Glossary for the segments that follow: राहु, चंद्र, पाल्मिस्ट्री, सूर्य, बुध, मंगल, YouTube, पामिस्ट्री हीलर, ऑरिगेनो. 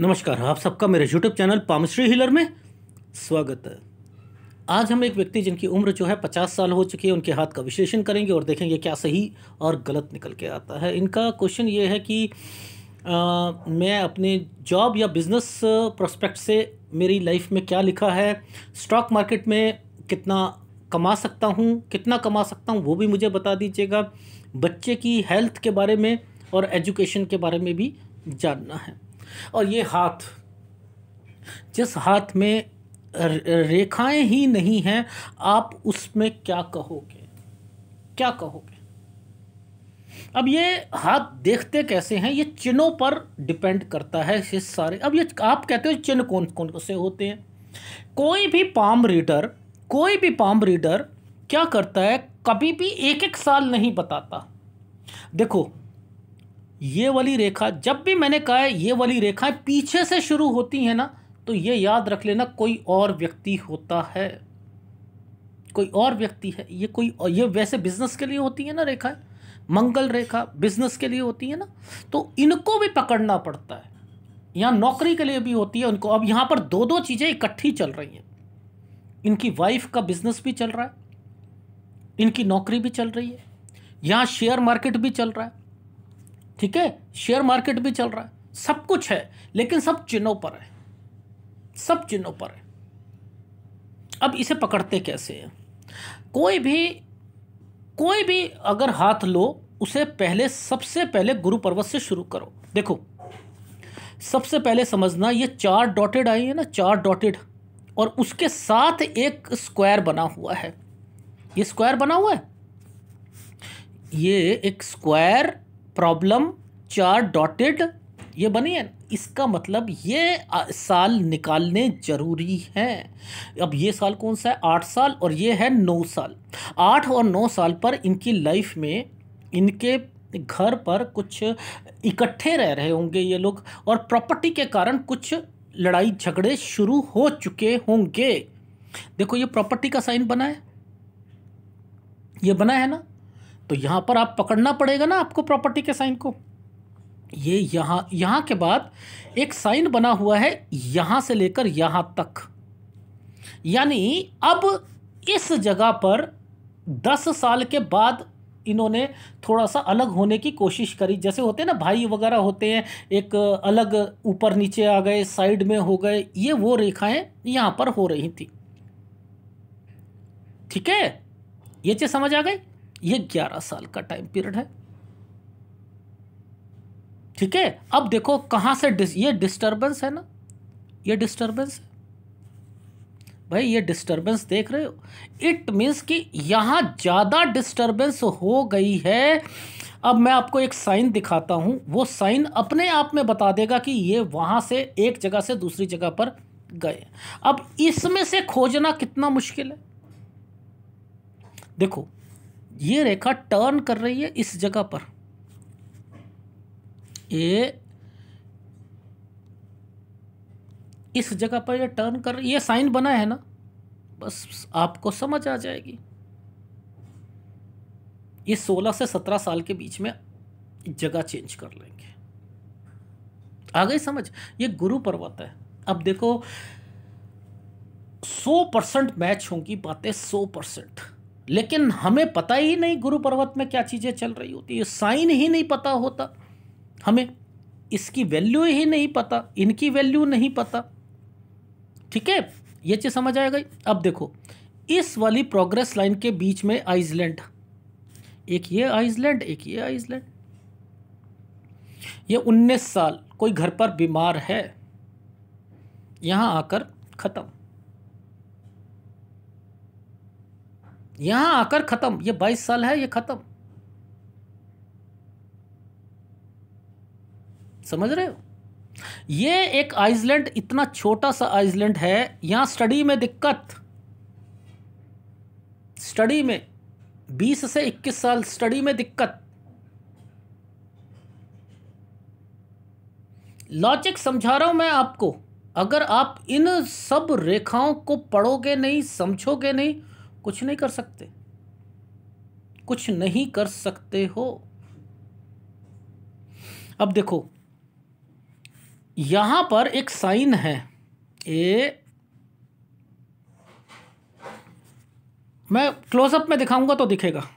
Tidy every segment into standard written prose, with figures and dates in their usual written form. नमस्कार, आप सबका मेरे YouTube चैनल पामिस्ट्री हीलर में स्वागत है। आज हम एक व्यक्ति जिनकी उम्र जो है 50 साल हो चुकी है उनके हाथ का विश्लेषण करेंगे और देखेंगे क्या सही और गलत निकल के आता है। इनका क्वेश्चन ये है कि मैं अपने जॉब या बिज़नेस प्रोस्पेक्ट से मेरी लाइफ में क्या लिखा है, स्टॉक मार्केट में कितना कमा सकता हूँ वो भी मुझे बता दीजिएगा। बच्चे की हेल्थ के बारे में और एजुकेशन के बारे में भी जानना है। और ये हाथ, जिस हाथ में रेखाएं ही नहीं हैं, आप उसमें क्या कहोगे। अब ये हाथ देखते कैसे हैं, ये चिन्हों पर डिपेंड करता है। ये सारे, अब ये आप कहते हो चिन्ह कौन कौन से होते हैं। कोई भी पाम रीडर क्या करता है, कभी भी एक साल नहीं बताता। देखो, ये वाली रेखा, जब भी मैंने कहा है ये वाली रेखाएं पीछे से शुरू होती हैं ना, तो ये याद रख लेना कोई और व्यक्ति होता है, ये वैसे बिजनेस के लिए होती है ना रेखाएं। मंगल रेखा बिजनेस के लिए होती है ना, तो इनको भी पकड़ना पड़ता है। यहाँ नौकरी के लिए भी होती है उनको। अब यहाँ पर दो चीज़ें इकट्ठी चल रही हैं। इनकी वाइफ का बिजनेस भी चल रहा है, इनकी नौकरी भी चल रही है, यहाँ शेयर मार्केट भी चल रहा है, ठीक है, सब कुछ है, लेकिन सब चिन्हों पर है, अब इसे पकड़ते कैसे हैं? कोई भी अगर हाथ लो, उसे सबसे पहले गुरु पर्वत से शुरू करो। देखो, सबसे पहले समझना, ये चार डॉटेड आई है ना, और उसके साथ एक स्क्वायर बना हुआ है। ये एक स्क्वायर प्रॉब्लम, चार डॉटेड ये बनी है। इसका मतलब ये साल निकालने ज़रूरी हैं। अब ये साल कौन सा है? 8 साल, और ये है 9 साल। 8 और 9 साल पर इनकी लाइफ में, इनके घर पर कुछ इकट्ठे रह रहे होंगे ये लोग, और प्रॉपर्टी के कारण कुछ लड़ाई झगड़े शुरू हो चुके होंगे। देखो, ये प्रॉपर्टी का साइन बना है, ये बना है ना, तो यहाँ पर आप पकड़ना पड़ेगा ना आपको प्रॉपर्टी के साइन को। ये यहाँ के बाद एक साइन बना हुआ है, यहाँ से लेकर यहाँ तक, यानी अब इस जगह पर 10 साल के बाद इन्होंने थोड़ा सा अलग होने की कोशिश करी। जैसे होते हैं ना भाई वगैरह होते हैं, एक अलग ऊपर नीचे आ गए, साइड में हो गए, ये वो रेखाएं यहाँ पर हो रही थी। ठीक है, ये चीज़ समझ आ गई। ये 11 साल का टाइम पीरियड है। ठीक है, अब देखो कहाँ से ये डिस्टर्बेंस है ना, ये डिस्टर्बेंस है भाई, ये डिस्टर्बेंस देख रहे हो। इट मीन्स कि यहाँ ज़्यादा डिस्टर्बेंस हो गई है। अब मैं आपको एक साइन दिखाता हूँ, वो साइन अपने आप में बता देगा कि ये वहाँ से एक जगह से दूसरी जगह पर गए। अब इसमें से खोजना कितना मुश्किल है। देखो, ये रेखा टर्न कर रही है इस जगह पर, ये ये टर्न कर रही है, ये साइन बना है ना, बस आपको समझ आ जाएगी। ये 16 से 17 साल के बीच में जगह चेंज कर लेंगे। आ गई समझ? ये गुरु पर्वत है। अब देखो, 100% मैच होंगी बातें, 100%, लेकिन हमें पता ही नहीं गुरु पर्वत में क्या चीज़ें चल रही होती है। साइन ही नहीं पता होता हमें, इसकी वैल्यू ही नहीं पता, इनकी वैल्यू नहीं पता। ठीक है, ये चीज़ समझ आ गई। अब देखो, इस वाली प्रोग्रेस लाइन के बीच में आइसलैंड, एक ये आइसलैंड, ये 19 साल कोई घर पर बीमार है, यहाँ आकर ख़त्म, ये 22 साल है, ये ख़त्म। समझ रहे हो? ये एक आइसलैंड, इतना छोटा सा आइसलैंड है, यहाँ स्टडी में दिक्कत, 20 से 21 साल स्टडी में दिक्कत। लॉजिक समझा रहा हूँ मैं आपको। अगर आप इन सब रेखाओं को पढ़ोगे नहीं, समझोगे नहीं, कुछ नहीं कर सकते, हो। अब देखो, यहाँ पर एक साइन है ए, मैं क्लोजअप में दिखाऊंगा तो दिखेगा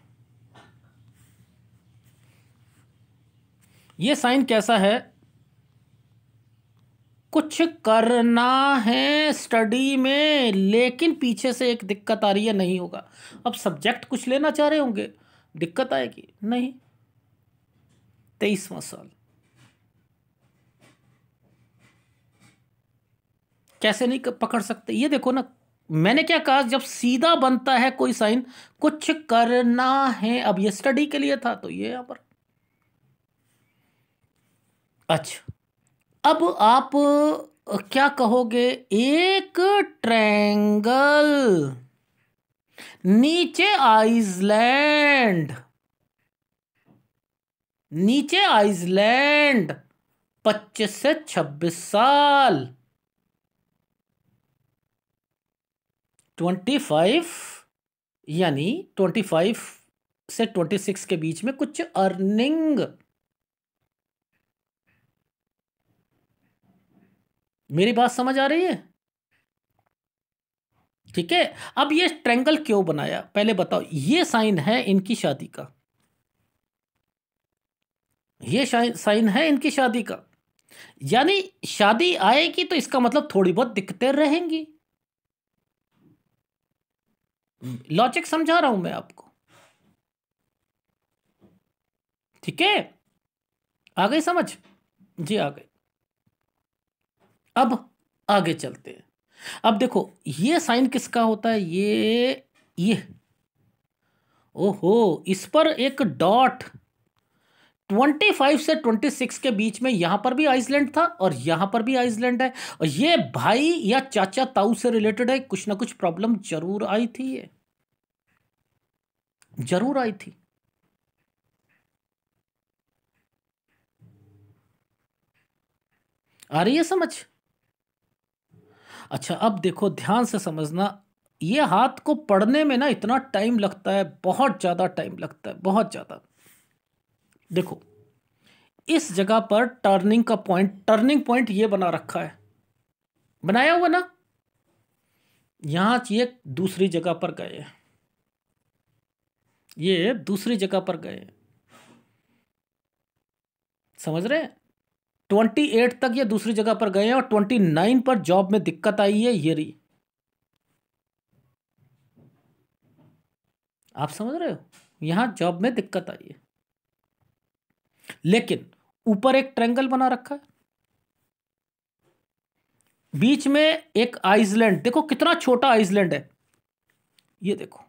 ये साइन कैसा है। कुछ करना है स्टडी में लेकिन पीछे से एक दिक्कत आ रही है, नहीं होगा। अब सब्जेक्ट कुछ लेना चाह रहे होंगे, दिक्कत आएगी, नहीं। 23वां साल कैसे नहीं पकड़ सकते। ये देखो ना, मैंने क्या कहा, जब सीधा बनता है कोई साइन कुछ करना है, अब ये स्टडी के लिए था तो ये यहाँ पर। अच्छा, अब आप क्या कहोगे, एक ट्रायंगल नीचे आइसलैंड, नीचे आइसलैंड 25 से 26 साल 25 यानी 25 से 26 के बीच में कुछ अर्निंग। मेरी बात समझ आ रही है? ठीक है। अब ये ट्रायंगल क्यों बनाया पहले बताओ। ये साइन है इनकी शादी का, ये साइन है इनकी शादी का, यानी शादी आएगी तो इसका मतलब थोड़ी बहुत दिक्कतें रहेंगी। लॉजिक समझा रहा हूं मैं आपको, ठीक है? आ गई समझ? जी आ गई। अब आगे चलते हैं। अब देखो ये साइन किसका होता है, ये ओहो, इस पर एक डॉट। 25 से 26 के बीच में यहाँ पर भी आइसलैंड था और यहाँ पर भी आइसलैंड है, और ये भाई या चाचा ताऊ से रिलेटेड है, कुछ ना कुछ प्रॉब्लम जरूर आई थी, ये जरूर आई थी। आ रही है समझ? अच्छा, अब देखो ध्यान से समझना, ये हाथ को पढ़ने में ना इतना टाइम लगता है, बहुत ज़्यादा टाइम लगता है, बहुत ज़्यादा। देखो इस जगह पर टर्निंग का पॉइंट, टर्निंग पॉइंट ये बना रखा है, बनाया हुआ ना, यहां ये दूसरी जगह पर गए, ये दूसरी जगह पर गए, समझ रहे हैं? 28 तक ये दूसरी जगह पर गए हैं और 29 पर जॉब में दिक्कत आई है, ये रही। आप समझ रहे हो, यहां जॉब में दिक्कत आई है, लेकिन ऊपर एक ट्रायंगल बना रखा है, बीच में एक आइसलैंड। देखो कितना छोटा आइसलैंड है, ये देखो,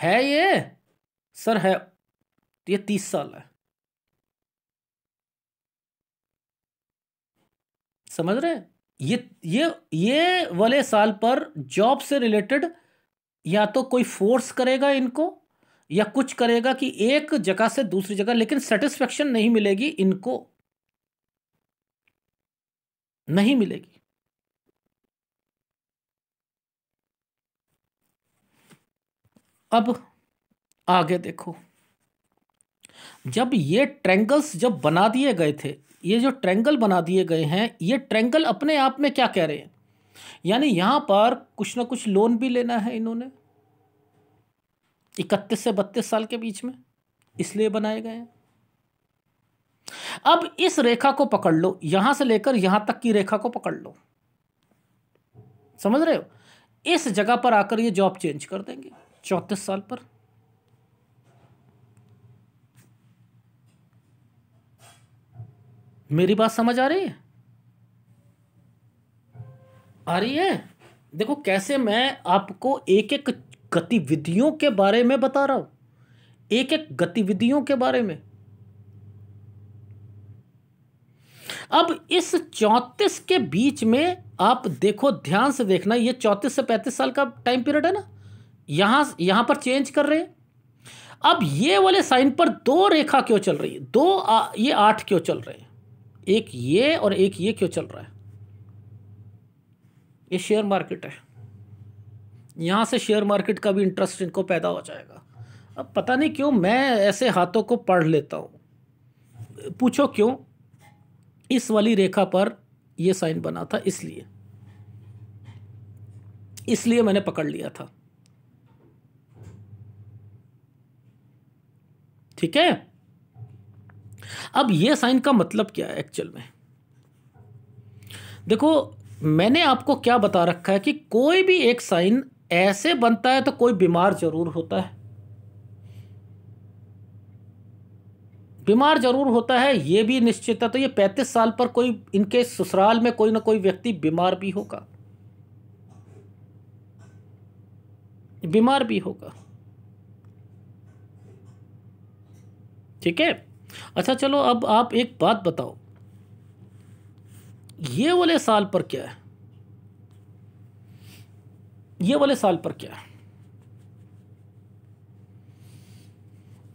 है ये सर है। ये 30 साल है, समझ रहे हैं? ये वाले साल पर जॉब से रिलेटेड या तो कोई फोर्स करेगा इनको या कुछ करेगा कि एक जगह से दूसरी जगह, लेकिन सेटिस्फेक्शन नहीं मिलेगी इनको, नहीं मिलेगी। अब आगे देखो, जब ये ट्रायंगल्स जब बना दिए गए थे, ये जो ट्रायंगल बना दिए गए हैं, ये ट्रायंगल अपने आप में क्या कह रहे हैं, यानी यहाँ पर कुछ ना कुछ लोन भी लेना है इन्होंने 31 से 32 साल के बीच में, इसलिए बनाए गए हैं। अब इस रेखा को पकड़ लो, यहाँ से लेकर यहाँ तक की रेखा को पकड़ लो, समझ रहे हो? इस जगह पर आकर ये जॉब चेंज कर देंगे 34 साल पर। मेरी बात समझ आ रही है? आ रही है? देखो कैसे मैं आपको एक एक गतिविधियों के बारे में बता रहा हूं, एक एक गतिविधियों के बारे में। अब इस 34 के बीच में आप देखो, ध्यान से देखना, ये 34 से 35 साल का टाइम पीरियड है ना, यहां पर चेंज कर रहे हैं। अब ये वाले साइन पर दो रेखा क्यों चल रही है, ये 8 क्यों चल रहे हैं, एक ये और एक ये क्यों चल रहा है? ये शेयर मार्केट है, यहां से शेयर मार्केट का भी इंटरेस्ट इनको पैदा हो जाएगा। अब पता नहीं क्यों मैं ऐसे हाथों को पढ़ लेता हूँ, पूछो क्यों। इस वाली रेखा पर यह साइन बना था, इसलिए मैंने पकड़ लिया था। ठीक है, अब यह साइन का मतलब क्या है एक्चुअल में? देखो, मैंने आपको क्या बता रखा है कि कोई भी एक साइन ऐसे बनता है तो कोई बीमार जरूर होता है, बीमार जरूर होता है, ये भी निश्चित है। तो ये 35 साल पर कोई, इनके ससुराल में कोई ना कोई व्यक्ति बीमार भी होगा। ठीक है, अच्छा चलो अब आप एक बात बताओ, ये वाले साल पर क्या है, ये वाले साल पर क्या है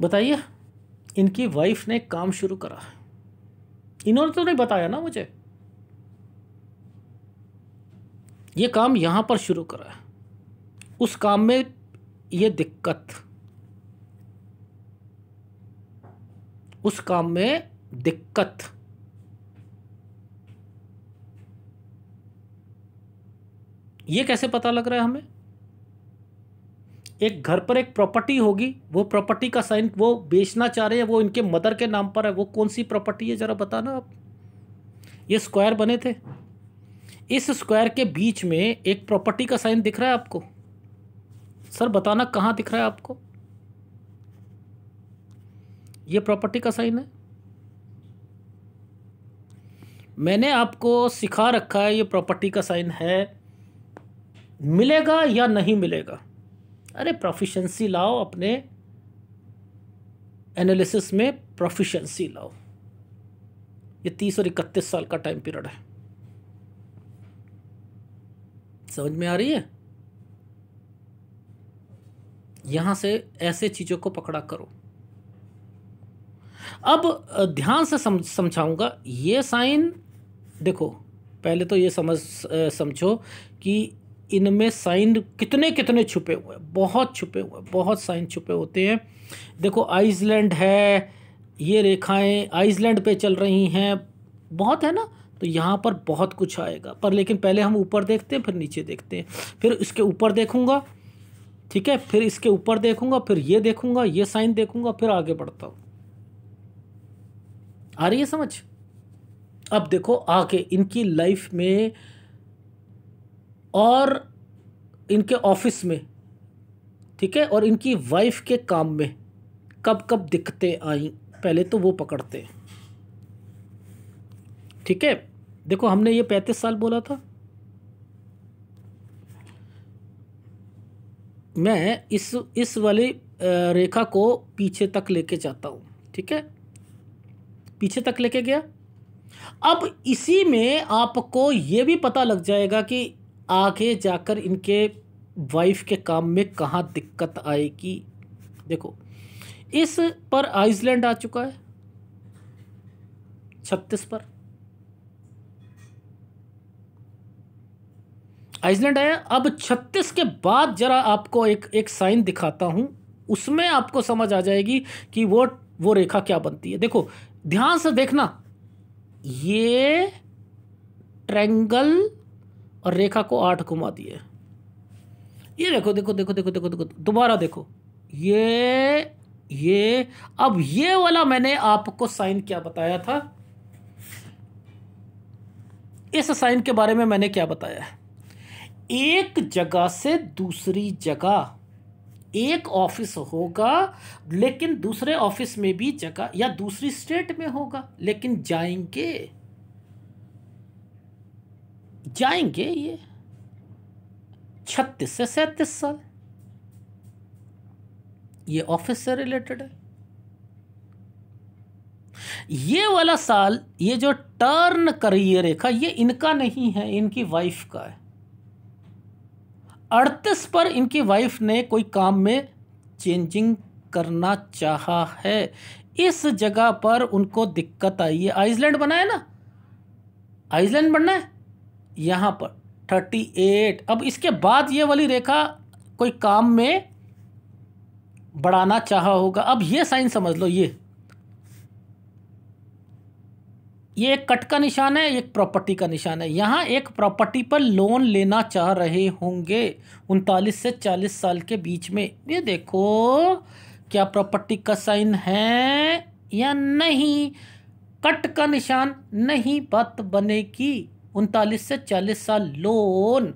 बताइए। इनकी वाइफ ने काम शुरू करा, इन्होंने तो नहीं बताया ना मुझे, ये काम यहां पर शुरू करा है, उस काम में ये दिक्कत, उस काम में दिक्कत, ये कैसे पता लग रहा है हमें? एक घर पर एक प्रॉपर्टी होगी, वो प्रॉपर्टी का साइन वो बेचना चाह रहे हैं, वो इनके मदर के नाम पर है, वो कौन सी प्रॉपर्टी है जरा बताना आप। ये स्क्वायर बने थे, इस स्क्वायर के बीच में एक प्रॉपर्टी का साइन दिख रहा है आपको, सर बताना कहाँ दिख रहा है आपको? ये प्रॉपर्टी का साइन है, मैंने आपको सिखा रखा है ये प्रॉपर्टी का साइन है, मिलेगा या नहीं मिलेगा। अरे प्रोफिशिएंसी लाओ, अपने एनालिसिस में प्रोफिशिएंसी लाओ। ये 30 और 31 साल का टाइम पीरियड है, समझ में आ रही है? यहां से ऐसे चीजों को पकड़ा करो। अब ध्यान से समझाऊंगा। ये साइन देखो, पहले तो ये समझो कि इनमें साइन कितने कितने छुपे हुए हैं, बहुत छुपे हुए हैं, बहुत साइन छुपे होते हैं। देखो आइसलैंड है, ये रेखाएं आइसलैंड पे चल रही हैं, बहुत है ना, तो यहाँ पर बहुत कुछ आएगा। पर लेकिन पहले हम ऊपर देखते हैं, फिर नीचे देखते हैं, फिर इसके ऊपर देखूँगा, ठीक है, फिर इसके ऊपर देखूँगा, फिर ये देखूँगा, ये साइन देखूँगा, फिर आगे बढ़ता हूँ। आ रही है समझ? अब देखो आगे इनकी लाइफ में और इनके ऑफिस में, ठीक है, और इनकी वाइफ के काम में कब कब दिक्कतें आई, पहले तो वो पकड़ते हैं। ठीक है, देखो हमने ये 35 साल बोला था। मैं इस वाली रेखा को पीछे तक लेके जाता हूँ, ठीक है, पीछे तक लेके गया। अब इसी में आपको ये भी पता लग जाएगा कि आगे जाकर इनके वाइफ के काम में कहाँ दिक्कत आएगी। देखो इस पर आइसलैंड आ चुका है, 36 पर आइसलैंड आया। अब 36 के बाद जरा आपको एक साइन दिखाता हूँ, उसमें आपको समझ आ जाएगी कि वो रेखा क्या बनती है। देखो ध्यान से देखना, ये ट्रायंगल और रेखा को 8 घुमा दिए। ये देखो देखो देखो देखो देखो देखो दोबारा देखो, ये अब ये वाला मैंने आपको साइन क्या बताया था, इस साइन के बारे में मैंने क्या बताया? एक जगह से दूसरी जगह, एक ऑफिस होगा लेकिन दूसरे ऑफिस में भी जगह, या दूसरी स्टेट में होगा लेकिन जाएंगे। ये 36 से 37 साल, ये ऑफिस से रिलेटेड है। ये वाला साल, ये जो टर्न करिए रेखा, ये इनका नहीं है, इनकी वाइफ का है। 38 पर इनकी वाइफ ने कोई काम में चेंजिंग करना चाहा है, इस जगह पर उनको दिक्कत आई है। आइसलैंड बना है ना, आइसलैंड बनना है यहाँ पर 38। अब इसके बाद ये वाली रेखा कोई काम में बढ़ाना चाहा होगा। अब ये साइन समझ लो, ये एक कट का निशान है, एक प्रॉपर्टी का निशान है। यहाँ एक प्रॉपर्टी पर लोन लेना चाह रहे होंगे 39 से 40 साल के बीच में। ये देखो क्या प्रॉपर्टी का साइन है या नहीं, कट का निशान नहीं, बात बनेगी 39 से 40 साल लोन।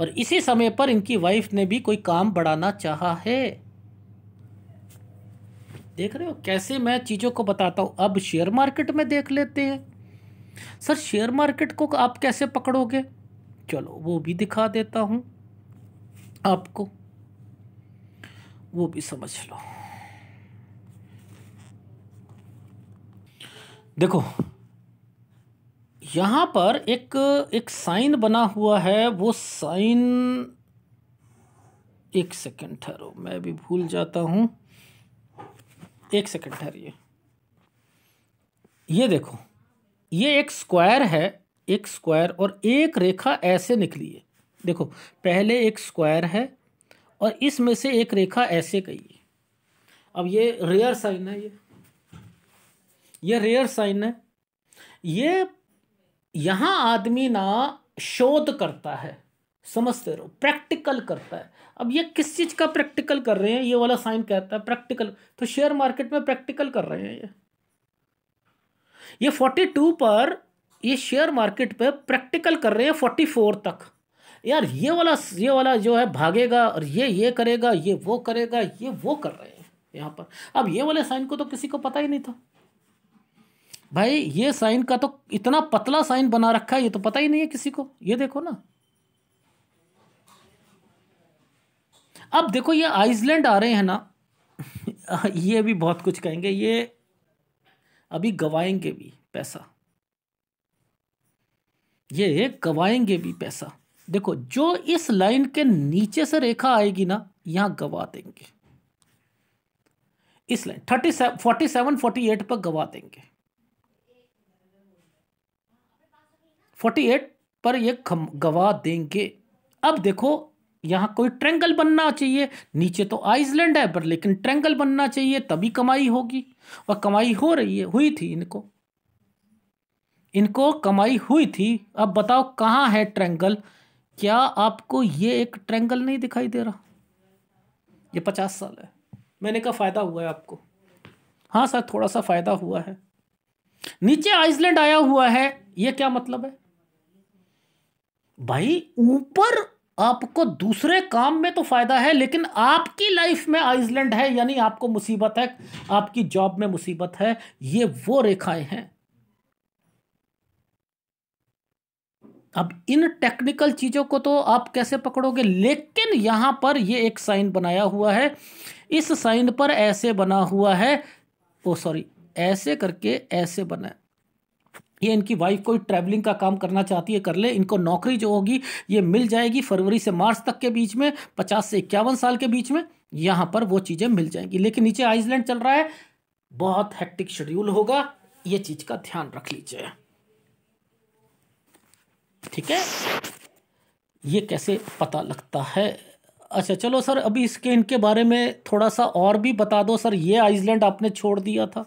और इसी समय पर इनकी वाइफ ने भी कोई काम बढ़ाना चाहा है। देख रहे हो कैसे मैं चीज़ों को बताता हूँ। अब शेयर मार्केट में देख लेते हैं। सर शेयर मार्केट को आप कैसे पकड़ोगे, चलो वो भी दिखा देता हूँ आपको, वो भी समझ लो। देखो यहाँ पर एक साइन बना हुआ है, वो साइन एक सेकेंड ठहरो, मैं भी भूल जाता हूँ, एक सेकेंड ठहरिए। ये देखो ये एक स्क्वायर है, एक स्क्वायर और एक रेखा ऐसे निकली है। देखो पहले एक स्क्वायर है और इसमें से एक रेखा ऐसे गई है। अब ये रेयर साइन है, ये रेयर साइन है। ये यहाँ आदमी ना शोध करता है, समझते रहो, प्रैक्टिकल करता है। अब ये किस चीज़ का प्रैक्टिकल कर रहे हैं, ये वाला साइन कहता है प्रैक्टिकल, तो शेयर मार्केट में प्रैक्टिकल कर रहे हैं। ये 42 पर ये शेयर मार्केट पे प्रैक्टिकल कर रहे हैं 44 तक। यार ये वाला जो है भागेगा और ये करेगा, ये वो करेगा, ये वो कर रहे हैं यहाँ पर। अब ये वाले साइन को तो किसी को पता ही नहीं था भाई, ये साइन का तो इतना पतला साइन बना रखा है, ये तो पता ही नहीं है किसी को। ये देखो ना, अब देखो ये आइसलैंड आ रहे हैं ना, ये भी बहुत कुछ कहेंगे, ये अभी गवाएंगे भी पैसा, ये गवाएंगे भी पैसा। देखो जो इस लाइन के नीचे से रेखा आएगी ना, यहाँ गवा देंगे इस लाइन 47, 47, 48 पर गवा देंगे। 48 पर ये गवा देंगे। अब देखो यहाँ कोई ट्रेंगल बनना चाहिए, नीचे तो आइसलैंड है पर लेकिन ट्रेंगल बनना चाहिए तभी कमाई होगी, और कमाई हो रही है, हुई थी इनको कमाई हुई थी। अब बताओ कहाँ है ट्रेंगल, क्या आपको ये एक ट्रेंगल नहीं दिखाई दे रहा? ये 50 साल है, मैंने कहा फ़ायदा हुआ है आपको, हाँ सर थोड़ा सा फ़ायदा हुआ है। नीचे आइसलैंड आया हुआ है, ये क्या मतलब है भाई? ऊपर आपको दूसरे काम में तो फ़ायदा है लेकिन आपकी लाइफ में आइसलैंड है, यानी आपको मुसीबत है, आपकी जॉब में मुसीबत है। ये वो रेखाएं हैं। अब इन टेक्निकल चीज़ों को तो आप कैसे पकड़ोगे, लेकिन यहाँ पर ये एक साइन बनाया हुआ है, इस साइन पर ऐसे बना हुआ है, ओ सॉरी ऐसे करके ऐसे बना है। ये इनकी वाइफ कोई ट्रैवलिंग का काम करना चाहती है, कर ले, इनको नौकरी जो होगी ये मिल जाएगी फरवरी से मार्च तक के बीच में, 50 से 51 साल के बीच में, यहाँ पर वो चीज़ें मिल जाएंगी। लेकिन नीचे आइसलैंड चल रहा है, बहुत हेक्टिक शेड्यूल होगा, ये चीज़ का ध्यान रख लीजिए, ठीक है? ये कैसे पता लगता है। अच्छा चलो सर अभी इसके इनके बारे में थोड़ा सा और भी बता दो। सर ये आइसलैंड आपने छोड़ दिया था,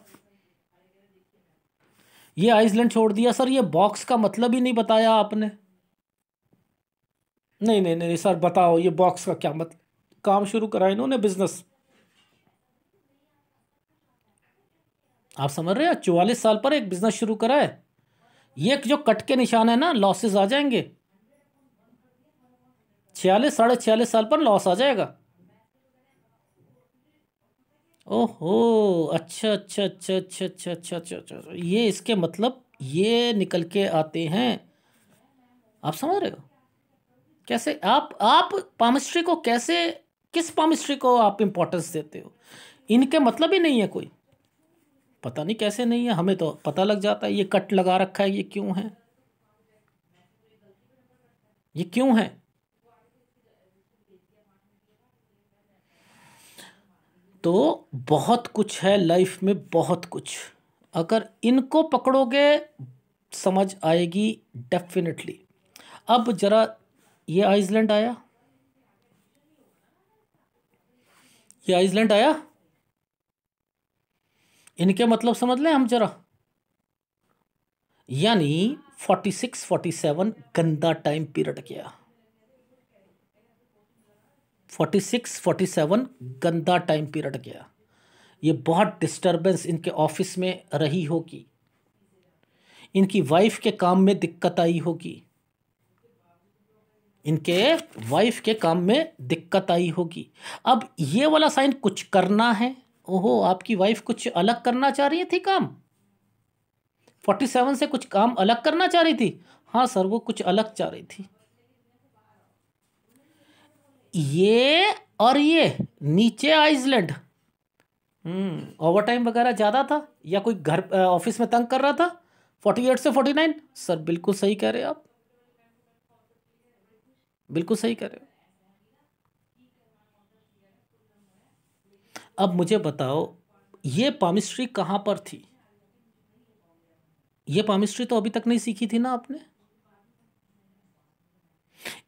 ये आइसलैंड छोड़ दिया। सर ये बॉक्स का मतलब ही नहीं बताया आपने। नहीं सर बताओ ये बॉक्स का क्या मतलब। काम शुरू करा इन्होंने बिजनेस, आप समझ रहे हो, 44 साल पर एक बिजनेस शुरू करा है। ये जो कट के निशान है ना, लॉसेस आ जाएंगे, 46, साढ़े 46 साल पर लॉस आ जाएगा। ओहो अच्छा, ये इसके मतलब ये निकल के आते हैं, आप समझ रहे हो कैसे आप पामिस्ट्री को कैसे, किस पामिस्ट्री को आप इम्पोर्टेंस देते हो। इनके मतलब ही नहीं है कोई, पता नहीं कैसे नहीं है, हमें तो पता लग जाता है। ये कट लगा रखा है, ये क्यों है, ये क्यों है? तो बहुत कुछ है लाइफ में, बहुत कुछ। अगर इनको पकड़ोगे समझ आएगी डेफिनेटली। अब जरा ये आइसलैंड आया, ये आइसलैंड आया, इनके मतलब समझ लें हम जरा। यानी 46-47 गंदा टाइम पीरियड गया, 46-47 गंदा टाइम पीरियड गया। ये बहुत डिस्टरबेंस इनके ऑफिस में रही होगी, इनकी वाइफ के काम में दिक्कत आई होगी, इनके वाइफ के काम में दिक्कत आई होगी। अब ये वाला साइन कुछ करना है, ओहो आपकी वाइफ कुछ अलग करना चाह रही थी काम, 47 से कुछ काम अलग करना चाह रही थी। हाँ सर वो कुछ अलग चाह रही थी। ये और ये नीचे आइसलैंड, ओवर टाइम वगैरह ज़्यादा था या कोई घर ऑफिस में तंग कर रहा था, 48 से 49। सर बिल्कुल सही कह रहे हो आप, बिल्कुल सही कह रहे हो। अब मुझे बताओ ये पामिस्ट्री कहाँ पर थी? ये पामिस्ट्री तो अभी तक नहीं सीखी थी ना आपने।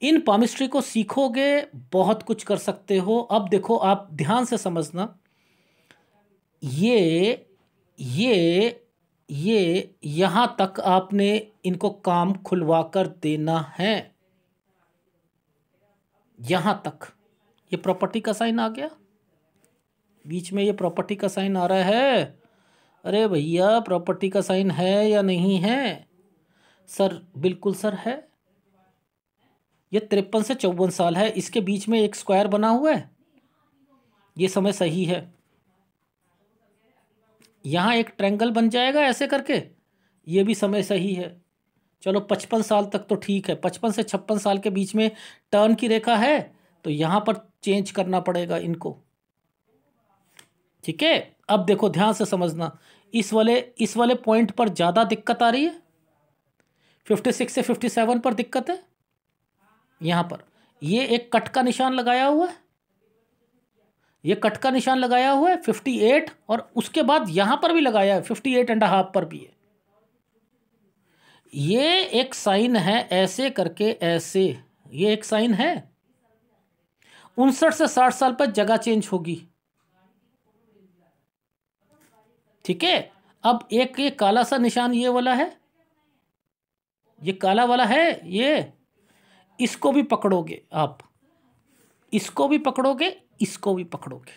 इन पामिस्ट्री को सीखोगे बहुत कुछ कर सकते हो। अब देखो आप ध्यान से समझना, ये यहाँ तक आपने इनको काम खुलवा कर देना है, यहाँ तक। ये प्रॉपर्टी का साइन आ गया बीच में, ये प्रॉपर्टी का साइन आ रहा है। अरे भैया प्रॉपर्टी का साइन है या नहीं है? सर बिल्कुल सर है। ये 53 से 54 साल है, इसके बीच में एक स्क्वायर बना हुआ है, ये समय सही है। यहाँ एक ट्रायंगल बन जाएगा ऐसे करके, ये भी समय सही है। चलो 55 साल तक तो ठीक है, 55 से 56 साल के बीच में टर्न की रेखा है, तो यहाँ पर चेंज करना पड़ेगा इनको, ठीक है। अब देखो ध्यान से समझना, इस वाले पॉइंट पर ज़्यादा दिक्कत आ रही है, 56 से 57 पर दिक्कत है। यहाँ पर ये एक कट का निशान लगाया हुआ है, ये कट का निशान लगाया हुआ है 58, और उसके बाद यहाँ पर भी लगाया है 58.5 पर भी है। ये एक साइन है ऐसे करके ऐसे, ये एक साइन है। 59 से 60 साल पर जगह चेंज होगी, ठीक है। अब एक ये काला सा निशान ये वाला है, ये काला वाला है, ये इसको भी पकड़ोगे आप, इसको भी पकड़ोगे, इसको भी पकड़ोगे,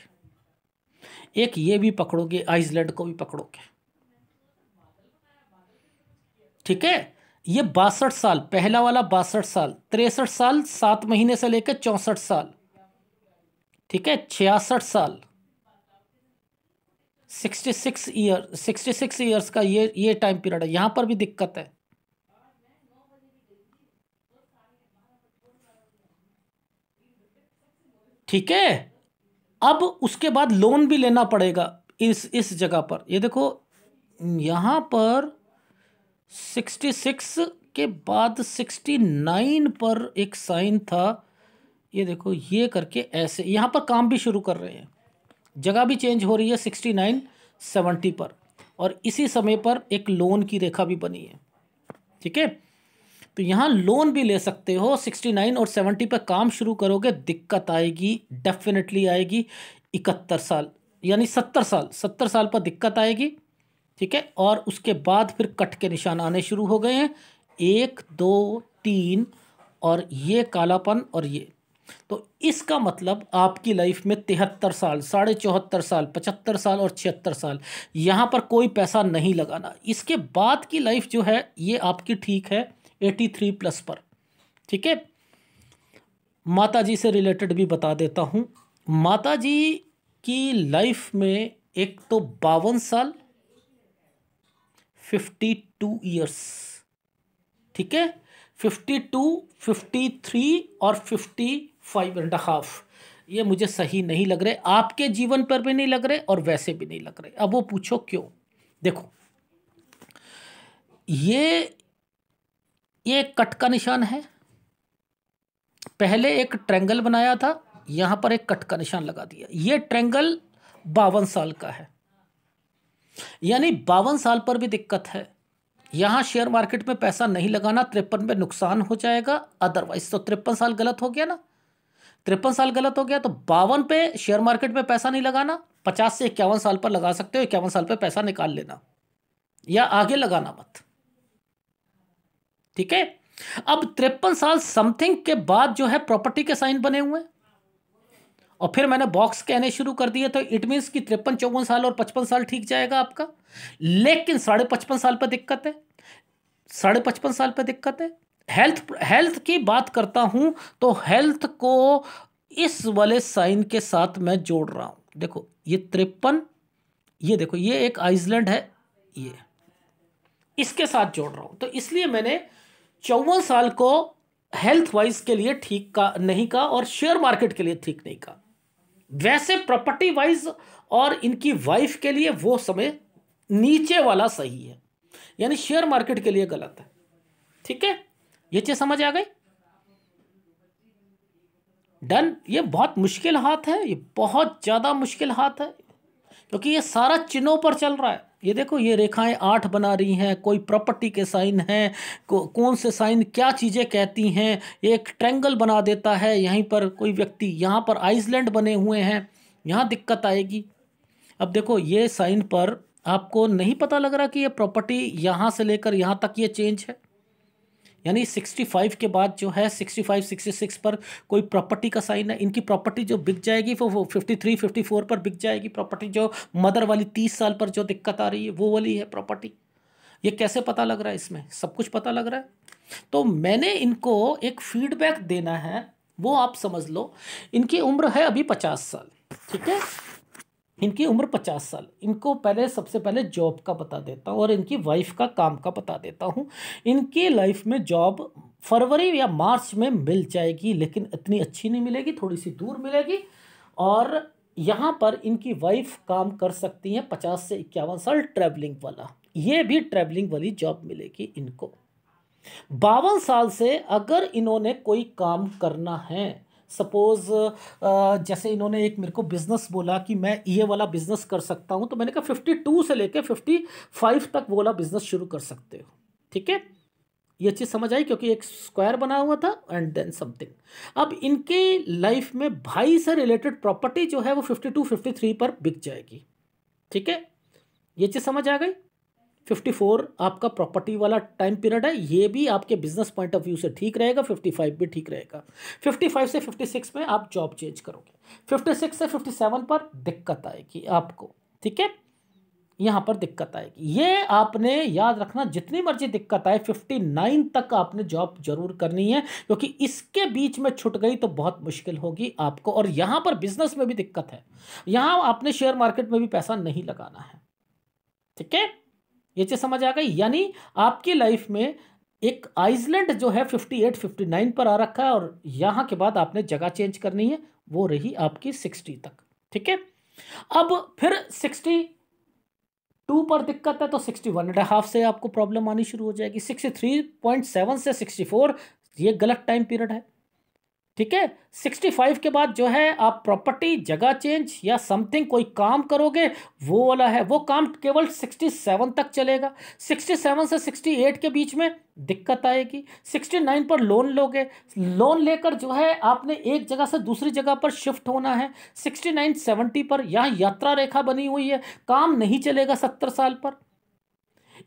एक ये भी पकड़ोगे, आइसलैंड को भी पकड़ोगे, ठीक है। ये 62 साल, पहला वाला 62 साल, 63 साल 7 महीने से लेकर 64 साल, ठीक है, 66 साल, 66 ईयर, 66 ईयर्स का ये टाइम पीरियड है। यहाँ पर भी दिक्कत है, ठीक है। अब उसके बाद लोन भी लेना पड़ेगा इस जगह पर। ये देखो यहाँ पर 66 के बाद 69 पर एक साइन था, ये देखो ये करके ऐसे। यहाँ पर काम भी शुरू कर रहे हैं, जगह भी चेंज हो रही है 69-70 पर, और इसी समय पर एक लोन की रेखा भी बनी है, ठीक है। तो यहाँ लोन भी ले सकते हो, 69 और 70 पर काम शुरू करोगे दिक्कत आएगी, डेफिनेटली आएगी। 71 साल यानी 70 साल पर दिक्कत आएगी, ठीक है। और उसके बाद फिर कट के निशान आने शुरू हो गए हैं, 1, 2, 3 और ये कालापन और ये। तो इसका मतलब आपकी लाइफ में 73 साल, 74.5 साल, 75 साल और 76 साल, यहाँ पर कोई पैसा नहीं लगाना। इसके बाद की लाइफ जो है ये आपकी ठीक है 83+ पर, ठीक है। माताजी से रिलेटेड भी बता देता हूँ, माताजी की लाइफ में एक तो 52 साल 52 ईयर्स, ठीक है, 52, 53 और 55.5। ये मुझे सही नहीं लग रहे, आपके जीवन पर भी नहीं लग रहे और वैसे भी नहीं लग रहे। अब वो पूछो क्यों? देखो ये कट का निशान है, पहले एक ट्रायंगल बनाया था, यहाँ पर एक कट का निशान लगा दिया। ये ट्रायंगल 52 साल का है, यानी 52 साल पर भी दिक्कत है। यहाँ शेयर मार्केट में पैसा नहीं लगाना, 53 में नुकसान हो जाएगा अदरवाइज। तो 53 साल गलत हो गया ना, 53 साल गलत हो गया, तो 52 पे शेयर मार्केट में पैसा नहीं लगाना, 50 से 51 साल पर लगा सकते हो, 51 साल पर पैसा निकाल लेना या आगे लगाना मत, ठीक है। अब 53 साल समथिंग के बाद जो है प्रॉपर्टी के साइन बने हुए हैं और फिर मैंने बॉक्स कहने शुरू कर दिए, तो इट मीन्स कि 53, 54 साल और 55 साल ठीक जाएगा आपका। लेकिन 55.5 साल पर दिक्कत है, 55.5 साल पर दिक्कत है। हेल्थ की बात करता हूं तो हेल्थ को इस वाले साइन के साथ मैं जोड़ रहा हूं। देखो ये 53, ये देखो ये एक आइसलैंड है, ये इसके साथ जोड़ रहा हूं, तो इसलिए मैंने 54 साल को हेल्थ वाइज के लिए ठीक का नहीं कहा और शेयर मार्केट के लिए ठीक नहीं कहा। वैसे प्रॉपर्टी वाइज और इनकी वाइफ के लिए वो समय नीचे वाला सही है, यानी शेयर मार्केट के लिए गलत है, ठीक है। ये चीज समझ आ गई, डन। ये बहुत मुश्किल हाथ है, ये बहुत ज़्यादा मुश्किल हाथ है, क्योंकि ये सारा चिन्हों पर चल रहा है। ये देखो ये रेखाएं 8 बना रही हैं, कोई प्रॉपर्टी के साइन हैं, कौन से साइन क्या चीज़ें कहती हैं, ये एक ट्रैंगल बना देता है। यहीं पर कोई व्यक्ति, यहाँ पर आइसलैंड बने हुए हैं, यहाँ दिक्कत आएगी। अब देखो ये साइन पर आपको नहीं पता लग रहा कि ये प्रॉपर्टी यहाँ से लेकर यहाँ तक ये चेंज है, यानी 65 के बाद जो है 65, 66 पर कोई प्रॉपर्टी का साइन है। इनकी प्रॉपर्टी जो बिक जाएगी वो 53, 54 पर बिक जाएगी। प्रॉपर्टी जो मदर वाली 30 साल पर जो दिक्कत आ रही है वो वाली है प्रॉपर्टी। ये कैसे पता लग रहा है, इसमें सब कुछ पता लग रहा है। तो मैंने इनको एक फीडबैक देना है, वो आप समझ लो। इनकी उम्र है अभी 50 साल, ठीक है, इनकी उम्र 50 साल। इनको पहले सबसे पहले जॉब का बता देता हूँ और इनकी वाइफ का काम का बता देता हूँ। इनकी लाइफ में जॉब फरवरी या मार्च में मिल जाएगी, लेकिन इतनी अच्छी नहीं मिलेगी, थोड़ी सी दूर मिलेगी। और यहाँ पर इनकी वाइफ काम कर सकती हैं 50 से 51 साल ट्रैवलिंग वाला, ये भी ट्रैवलिंग वाली जॉब मिलेगी इनको। 52 साल से अगर इन्होंने कोई काम करना है, सपोज़ जैसे इन्होंने एक मेरे को बिज़नेस बोला कि मैं ये वाला बिज़नेस कर सकता हूँ, तो मैंने कहा 52 से लेकर 55 तक वो वाला बिज़नेस शुरू कर सकते हो, ठीक है। ये चीज़ समझ आई, क्योंकि एक स्क्वायर बना हुआ था एंड देन समथिंग। अब इनके लाइफ में भाई से रिलेटेड प्रॉपर्टी जो है वो 52, 53 पर बिक जाएगी, ठीक है। ये चीज़ समझ आ गई। 54 आपका प्रॉपर्टी वाला टाइम पीरियड है, ये भी आपके बिजनेस पॉइंट ऑफ व्यू से ठीक रहेगा, 55 भी ठीक रहेगा। 55 से 56 में आप जॉब चेंज करोगे, 56 से 57 पर दिक्कत आएगी आपको, ठीक है, यहाँ पर दिक्कत आएगी। ये आपने याद रखना, जितनी मर्जी दिक्कत आए 59 तक आपने जॉब जरूर करनी है, क्योंकि इसके बीच में छूट गई तो बहुत मुश्किल होगी आपको। और यहाँ पर बिजनेस में भी दिक्कत है, यहाँ आपने शेयर मार्केट में भी पैसा नहीं लगाना है, ठीक है। ये चीज़ समझ आ गई, यानी आपकी लाइफ में एक आइसलैंड जो है 58, 59 पर आ रखा है और यहाँ के बाद आपने जगह चेंज करनी है, वो रही आपकी 60 तक, ठीक है। अब फिर 62 पर दिक्कत है, तो 61.5 से आपको प्रॉब्लम आनी शुरू हो जाएगी। 63.7 से 64 ये गलत टाइम पीरियड है, ठीक है। 65 के बाद जो है आप प्रॉपर्टी, जगह चेंज या समथिंग कोई काम करोगे, वो वाला है, वो काम केवल 67 तक चलेगा। 67 से 68 के बीच में दिक्कत आएगी। 69 पर लोन लोगे, लोन लेकर जो है आपने एक जगह से दूसरी जगह पर शिफ्ट होना है। 69, 70 पर यहाँ यात्रा रेखा बनी हुई है, काम नहीं चलेगा 70 साल पर।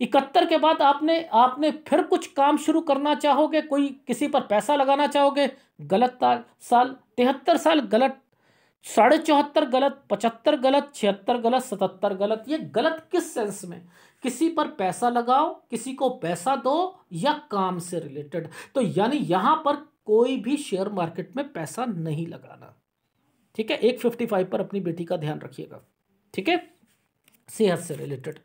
71 के बाद आपने फिर कुछ काम शुरू करना चाहोगे, कोई किसी पर पैसा लगाना चाहोगे, गलत साल। 73 साल गलत, 74.5 गलत, 75 गलत, 76 गलत, 77 गलत। ये गलत किस सेंस में, किसी पर पैसा लगाओ, किसी को पैसा दो या काम से रिलेटेड, तो यानी यहाँ पर कोई भी शेयर मार्केट में पैसा नहीं लगाना, ठीक है। 155 पर अपनी बेटी का ध्यान रखिएगा, ठीक है, सेहत से रिलेटेड।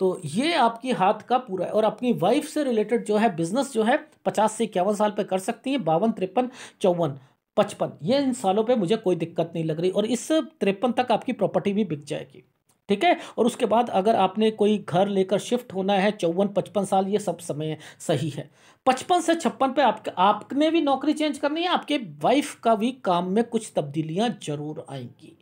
तो ये आपकी हाथ का पूरा है। और अपनी वाइफ से रिलेटेड जो है बिजनेस जो है 50 से 51 साल पे कर सकती है। 52, 53, 54, 55 ये इन सालों पे मुझे कोई दिक्कत नहीं लग रही। और इस 53 तक आपकी प्रॉपर्टी भी बिक जाएगी, ठीक है। और उसके बाद अगर आपने कोई घर लेकर शिफ्ट होना है 54, 55 साल ये सब समय सही है। 55 से 56 पे आपने भी नौकरी चेंज करनी है, आपके वाइफ का भी काम में कुछ तब्दीलियाँ जरूर आएंगी।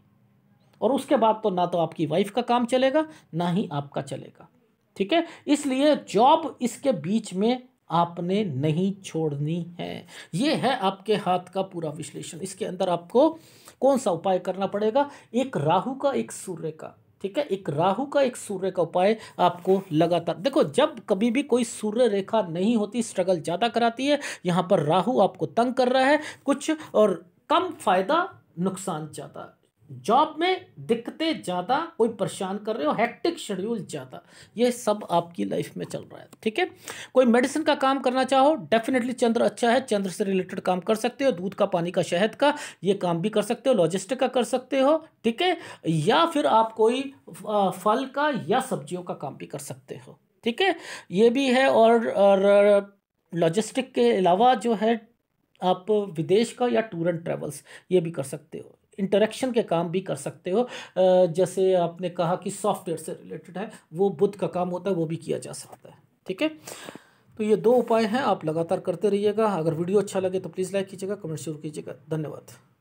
और उसके बाद तो ना तो आपकी वाइफ का काम चलेगा ना ही आपका चलेगा, ठीक है। इसलिए जॉब इसके बीच में आपने नहीं छोड़नी है। ये है आपके हाथ का पूरा विश्लेषण। इसके अंदर आपको कौन सा उपाय करना पड़ेगा? एक राहु का, एक सूर्य का, ठीक है। एक राहु का, एक सूर्य का उपाय आपको लगातार देखो। जब कभी भी कोई सूर्य रेखा नहीं होती, स्ट्रगल ज़्यादा कराती है। यहाँ पर राहु आपको तंग कर रहा है कुछ, और कम फायदा नुकसान ज़्यादा, जॉब में दिक्कतें ज़्यादा, कोई परेशान कर रहे हो, हेक्टिक शेड्यूल ज़्यादा, ये सब आपकी लाइफ में चल रहा है, ठीक है। कोई मेडिसिन का काम करना चाहो, डेफिनेटली चंद्र अच्छा है, चंद्र से रिलेटेड काम कर सकते हो। दूध का, पानी का, शहद का, ये काम भी कर सकते हो। लॉजिस्टिक का कर सकते हो, ठीक है। या फिर आप कोई फल का या सब्जियों का काम भी कर सकते हो, ठीक है, ये भी है। और लॉजिस्टिक के अलावा जो है आप विदेश का या टूर एंड ट्रेवल्स, ये भी कर सकते हो। इंटरेक्शन के काम भी कर सकते हो, जैसे आपने कहा कि सॉफ्टवेयर से रिलेटेड है, वो बुध का काम होता है, वो भी किया जा सकता है, ठीक है। तो ये दो उपाय हैं, आप लगातार करते रहिएगा। अगर वीडियो अच्छा लगे तो प्लीज़ लाइक कीजिएगा, कमेंट जरूर कीजिएगा। धन्यवाद।